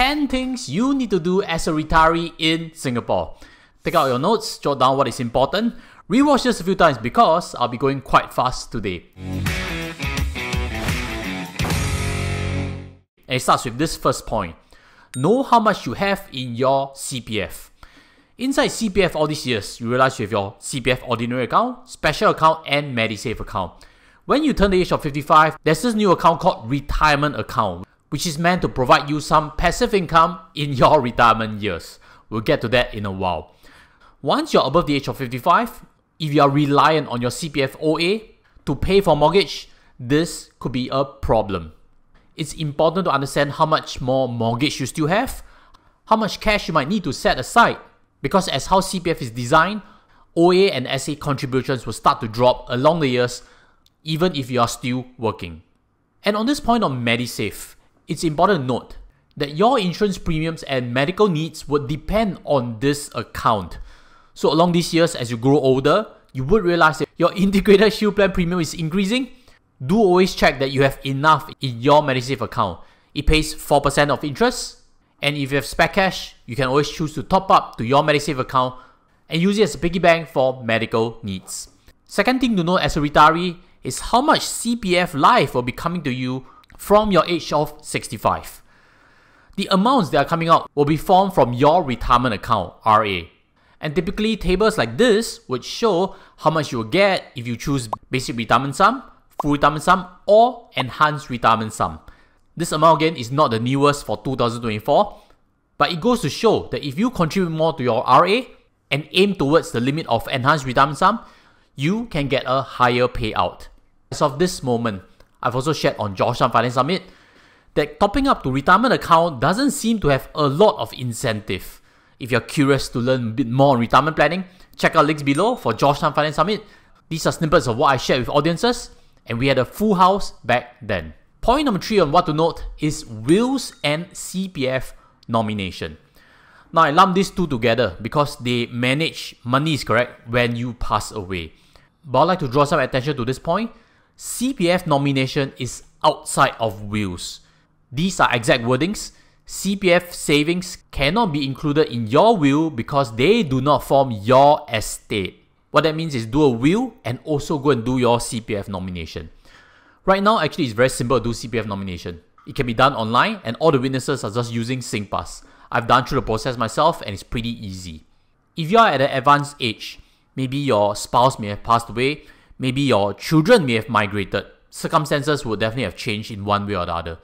10 things you need to do as a retiree in Singapore. Take out your notes, jot down what is important, rewatch this a few times because I'll be going quite fast today. And it starts with this first point. Know how much you have in your CPF. Inside CPF all these years, you realize you have your CPF ordinary account, special account and MediSave account. When you turn the age of 55, there's this new account called retirement account, which is meant to provide you some passive income in your retirement years. We'll get to that in a while. Once you're above the age of 55, if you are reliant on your CPF OA to pay for mortgage, this could be a problem. It's important to understand how much more mortgage you still have, how much cash you might need to set aside, because as how CPF is designed, OA and SA contributions will start to drop along the years, even if you are still working. And on this point on MediSave, it's important to note that your insurance premiums and medical needs would depend on this account. So along these years, as you grow older, you would realize that your integrated shield plan premium is increasing. Do always check that you have enough in your MediSave account. It pays 4% of interest, and if you have spare cash, you can always choose to top up to your MediSave account and use it as a piggy bank for medical needs. Second thing to know as a retiree is how much CPF life will be coming to you from your age of 65. The amounts that are coming out will be formed from your retirement account, RA. And typically tables like this would show how much you will get if you choose basic retirement sum, full retirement sum or enhanced retirement sum. This amount again is not the newest for 2024, but it goes to show that if you contribute more to your RA and aim towards the limit of enhanced retirement sum, you can get a higher payout. As of this moment, I've also shared on Josh Tan Finance Summit that topping up to retirement account doesn't seem to have a lot of incentive. If you're curious to learn a bit more on retirement planning, check out links below for Josh Tan Finance Summit. These are snippets of what I shared with audiences and we had a full house back then. Point number 3 on what to note is wills and CPF nomination. Now I lump these two together because they manage monies, correct, when you pass away. But I'd like to draw some attention to this point. CPF nomination is outside of wills. These are exact wordings. CPF savings cannot be included in your will because they do not form your estate. What that means is do a will and also go and do your CPF nomination. Right now, actually, it's very simple to do CPF nomination. It can be done online and all the witnesses are just using SingPass. I've done through the process myself and it's pretty easy. If you are at an advanced age, maybe your spouse may have passed away, maybe your children may have migrated. Circumstances would definitely have changed in one way or the other.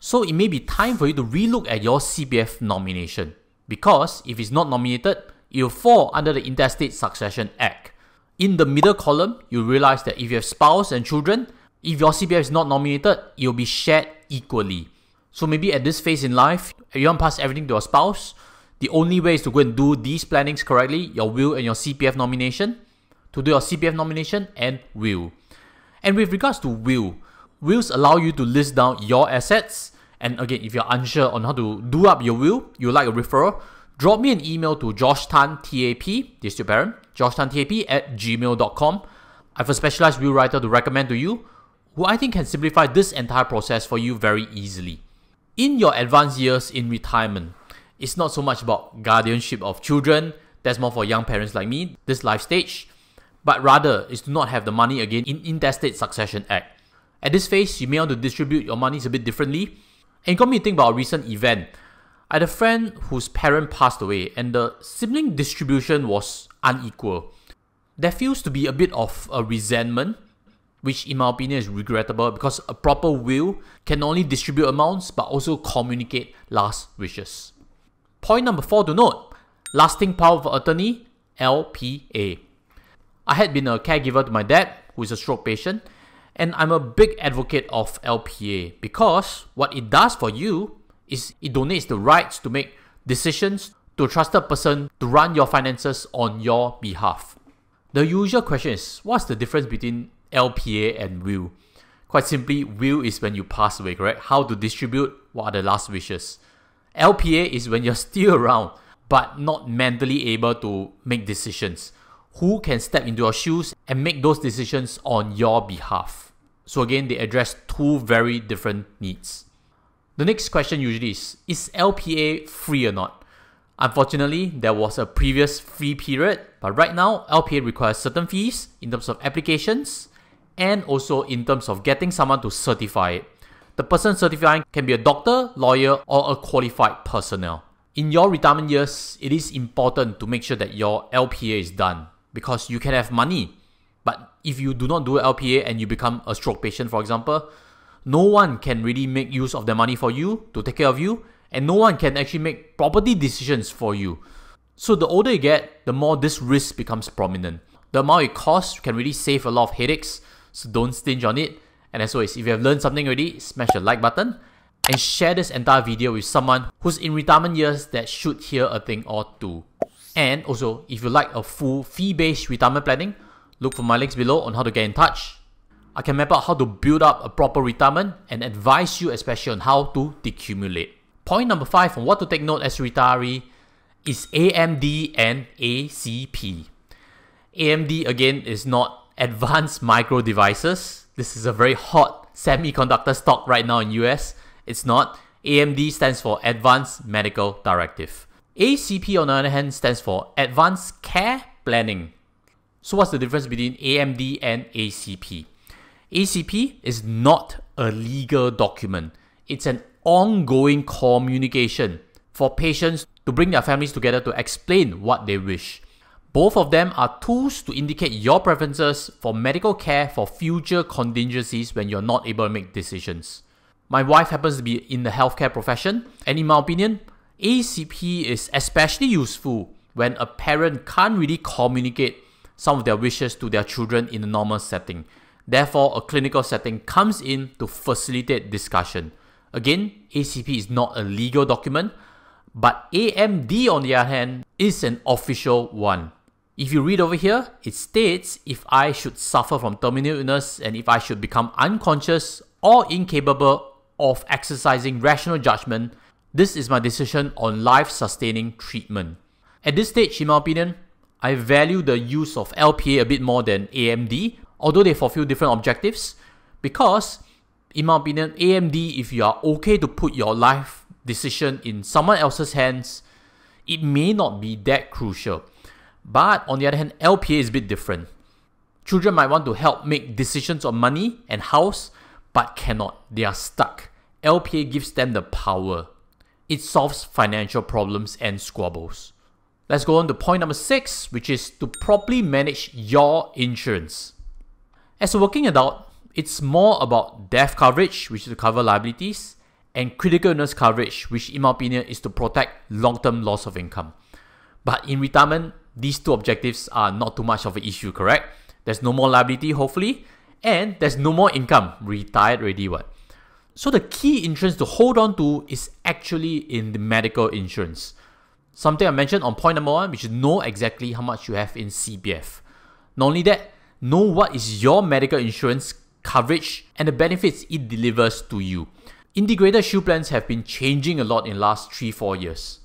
So it may be time for you to relook at your CPF nomination because if it's not nominated, it will fall under the Interstate Succession Act. In the middle column, you realize that if you have spouse and children, if your CPF is not nominated, it will be shared equally. So maybe at this phase in life, you want to pass everything to your spouse. The only way is to go and do these plannings correctly, your will and your CPF nomination, to do your CPF nomination and will. And with regards to will, wills allow you to list down your assets. And again, if you're unsure on how to do up your will, you'd like a referral, drop me an email to joshtan tap at gmail.com. I have a specialized will writer to recommend to you, who I think can simplify this entire process for you very easily. In your advanced years in retirement, it's not so much about guardianship of children, that's more for young parents like me, this life stage, but rather is to not have the money again in Interstate Succession Act. At this phase, you may want to distribute your monies a bit differently. And it got me to think about a recent event. I had a friend whose parent passed away and the sibling distribution was unequal. There feels to be a bit of a resentment, which in my opinion is regrettable because a proper will can only distribute amounts but also communicate last wishes. Point number 4 to note, lasting power of attorney, LPA. I had been a caregiver to my dad, who is a stroke patient, and I'm a big advocate of LPA because what it does for you is it donates the rights to make decisions to a trusted person to run your finances on your behalf. The usual question is, what's the difference between LPA and will? Quite simply, will is when you pass away, correct? How to distribute, what are the last wishes? LPA is when you're still around but not mentally able to make decisions. Who can step into your shoes and make those decisions on your behalf? So again, they address two very different needs. The next question usually is LPA free or not? Unfortunately, there was a previous free period, but right now LPA requires certain fees in terms of applications and also in terms of getting someone to certify it. The person certifying can be a doctor, lawyer, or a qualified personnel. In your retirement years, it is important to make sure that your LPA is done because you can have money. But if you do not do LPA and you become a stroke patient, for example, no one can really make use of the money for you to take care of you, and no one can actually make property decisions for you. So the older you get, the more this risk becomes prominent. The amount it costs can really save a lot of headaches, so don't stinge on it. And as always, if you have learned something already, smash the like button and share this entire video with someone who's in retirement years that should hear a thing or two. And also, if you like a full fee-based retirement planning, look for my links below on how to get in touch. I can map out how to build up a proper retirement and advise you especially on how to decumulate. Point number 5 on what to take note as a retiree is AMD and ACP. AMD again is not Advanced Micro Devices. This is a very hot semiconductor stock right now in US. It's not. AMD stands for Advanced Medical Directive. ACP on the other hand stands for Advanced Care Planning. So what's the difference between AMD and ACP? ACP is not a legal document. It's an ongoing communication for patients to bring their families together to explain what they wish. Both of them are tools to indicate your preferences for medical care for future contingencies when you're not able to make decisions. My wife happens to be in the healthcare profession, and in my opinion, ACP is especially useful when a parent can't really communicate some of their wishes to their children in a normal setting. Therefore, a clinical setting comes in to facilitate discussion. Again, ACP is not a legal document, but AMD on the other hand is an official one. If you read over here, it states if I should suffer from terminal illness and if I should become unconscious or incapable of exercising rational judgment, this is my decision on life-sustaining treatment. At this stage, in my opinion, I value the use of LPA a bit more than AMD, although they fulfill different objectives, because in my opinion, AMD, if you are okay to put your life decision in someone else's hands, it may not be that crucial. But on the other hand, LPA is a bit different. Children might want to help make decisions on money and house, but cannot. They are stuck. LPA gives them the power. It solves financial problems and squabbles. Let's go on to point number 6, which is to properly manage your insurance. As a working adult, it's more about death coverage, which is to cover liabilities, and critical illness coverage, which in my opinion is to protect long-term loss of income. But in retirement, these two objectives are not too much of an issue, correct? There's no more liability, hopefully, and there's no more income. Retired already, what? So the key insurance to hold on to is actually in the medical insurance. Something I mentioned on point number 1, which is know exactly how much you have in CPF. Not only that, know what is your medical insurance coverage and the benefits it delivers to you. Integrated shield plans have been changing a lot in the last 3-4 years.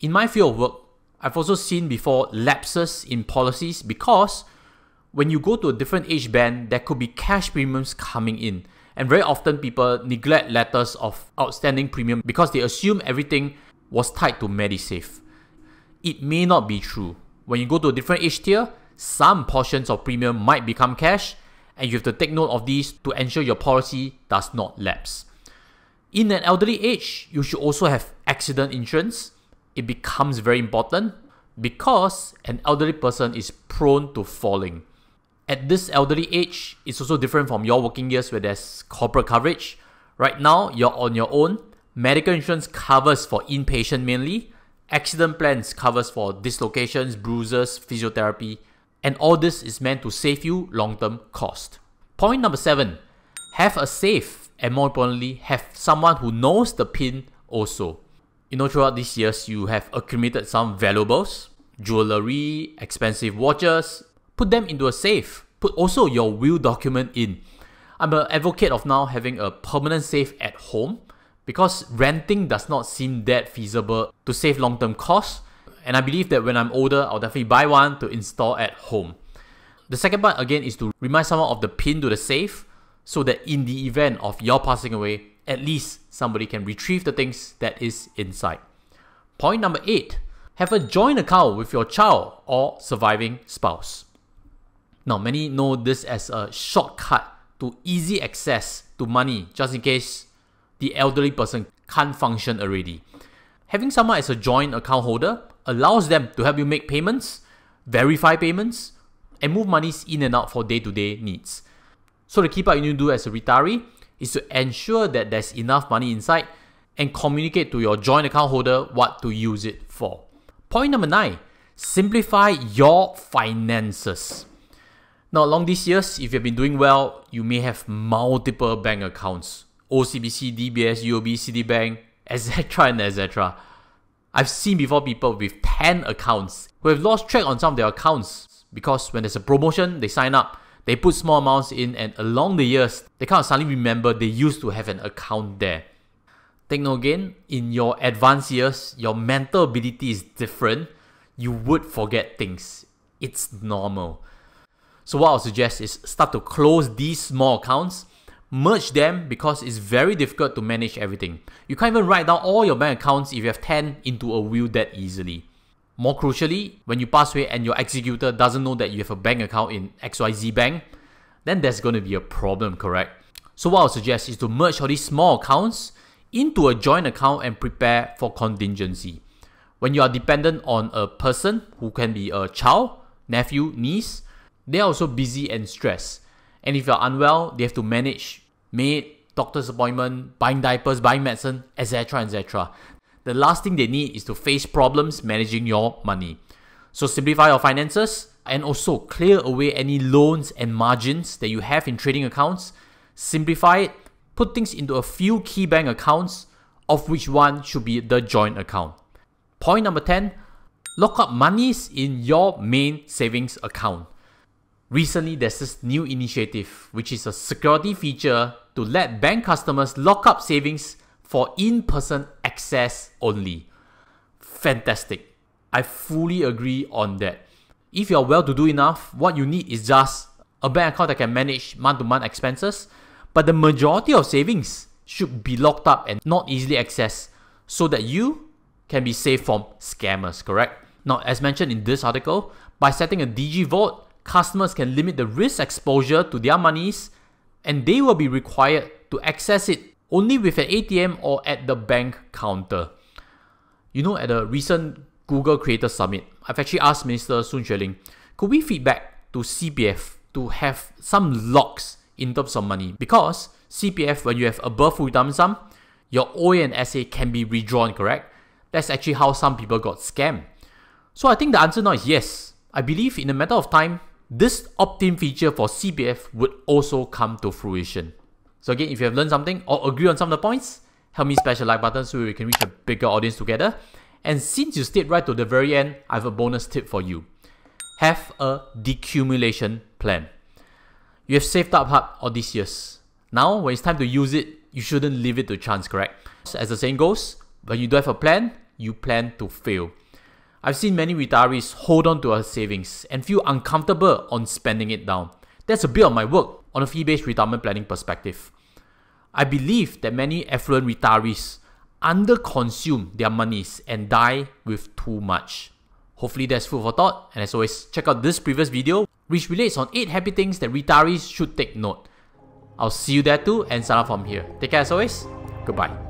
In my field of work, I've also seen before lapses in policies because when you go to a different age band, there could be cash premiums coming in. And very often people neglect letters of outstanding premium because they assume everything was tied to MediSave. It may not be true. When you go to a different age tier, some portions of premium might become cash, and you have to take note of these to ensure your policy does not lapse. In an elderly age, you should also have accident insurance. It becomes very important because an elderly person is prone to falling. At this elderly age, it's also different from your working years where there's corporate coverage. Right now, you're on your own. Medical insurance covers for inpatient mainly. Accident plans covers for dislocations, bruises, physiotherapy. And all this is meant to save you long-term cost. Point number 7, have a safe and more importantly, have someone who knows the PIN also. You know, throughout these years, you have accumulated some valuables, jewelry, expensive watches. Put them into a safe. Put also your will document in. I'm an advocate of now having a permanent safe at home because renting does not seem that feasible to save long-term costs. And I believe that when I'm older, I'll definitely buy one to install at home. The second part again is to remind someone of the PIN to the safe so that in the event of your passing away, at least somebody can retrieve the things that is inside. Point number 8, have a joint account with your child or surviving spouse. Now, many know this as a shortcut to easy access to money just in case the elderly person can't function already. Having someone as a joint account holder allows them to help you make payments, verify payments, and move monies in and out for day-to-day needs. So the key part you need to do as a retiree is to ensure that there's enough money inside and communicate to your joint account holder what to use it for. Point number 9, simplify your finances. Now, along these years, if you've been doing well, you may have multiple bank accounts. OCBC, DBS, UOB, Citibank, etc. and etc. I've seen before people with 10 accounts who have lost track on some of their accounts because when there's a promotion, they sign up, they put small amounts in, and along the years, they can't suddenly remember they used to have an account there. Take note again, in your advanced years, your mental ability is different. You would forget things. It's normal. So what I'll suggest is start to close these small accounts, merge them because it's very difficult to manage everything. You can't even write down all your bank accounts if you have 10 into a will that easily. More crucially, when you pass away and your executor doesn't know that you have a bank account in XYZ Bank, then there's going to be a problem, correct? So what I'll suggest is to merge all these small accounts into a joint account and prepare for contingency. When you are dependent on a person who can be a child, nephew, niece, they are also busy and stressed. And if you're unwell, they have to manage maid, doctor's appointment, buying diapers, buying medicine, etc. etc. The last thing they need is to face problems managing your money. So simplify your finances and also clear away any loans and margins that you have in trading accounts. Simplify it, put things into a few key bank accounts, of which one should be the joint account. Point number 10, lock up monies in your main savings account. Recently, there's this new initiative, which is a security feature to let bank customers lock up savings for in-person access only. Fantastic. I fully agree on that. If you're well-to-do enough, what you need is just a bank account that can manage month-to-month expenses, but the majority of savings should be locked up and not easily accessed so that you can be safe from scammers, correct? Now, as mentioned in this article, by setting a DigiVault, customers can limit the risk exposure to their monies and they will be required to access it only with an ATM or at the bank counter. You know, at a recent Google Creator Summit, I've actually asked Minister Sun Xueling, could we feedback to CPF to have some locks in terms of money? Because CPF, when you have above full-time sum, your OA and SA can be redrawn, correct? That's actually how some people got scammed. So I think the answer now is yes. I believe in a matter of time, this opt-in feature for CPF would also come to fruition. So again, if you have learned something or agree on some of the points, help me smash the like button so we can reach a bigger audience together. And since you stayed right to the very end, I have a bonus tip for you. Have a decumulation plan. You have saved up hard all these years. Now, when it's time to use it, you shouldn't leave it to chance, correct? As the saying goes, when you don't have a plan, you plan to fail. I've seen many retirees hold on to our savings and feel uncomfortable on spending it down. That's a bit of my work on a fee-based retirement planning perspective. I believe that many affluent retirees under-consume their monies and die with too much. Hopefully that's food for thought, and as always, check out this previous video which relates on 8 happy things that retirees should take note. I'll see you there too and sign off from here. Take care as always. Goodbye.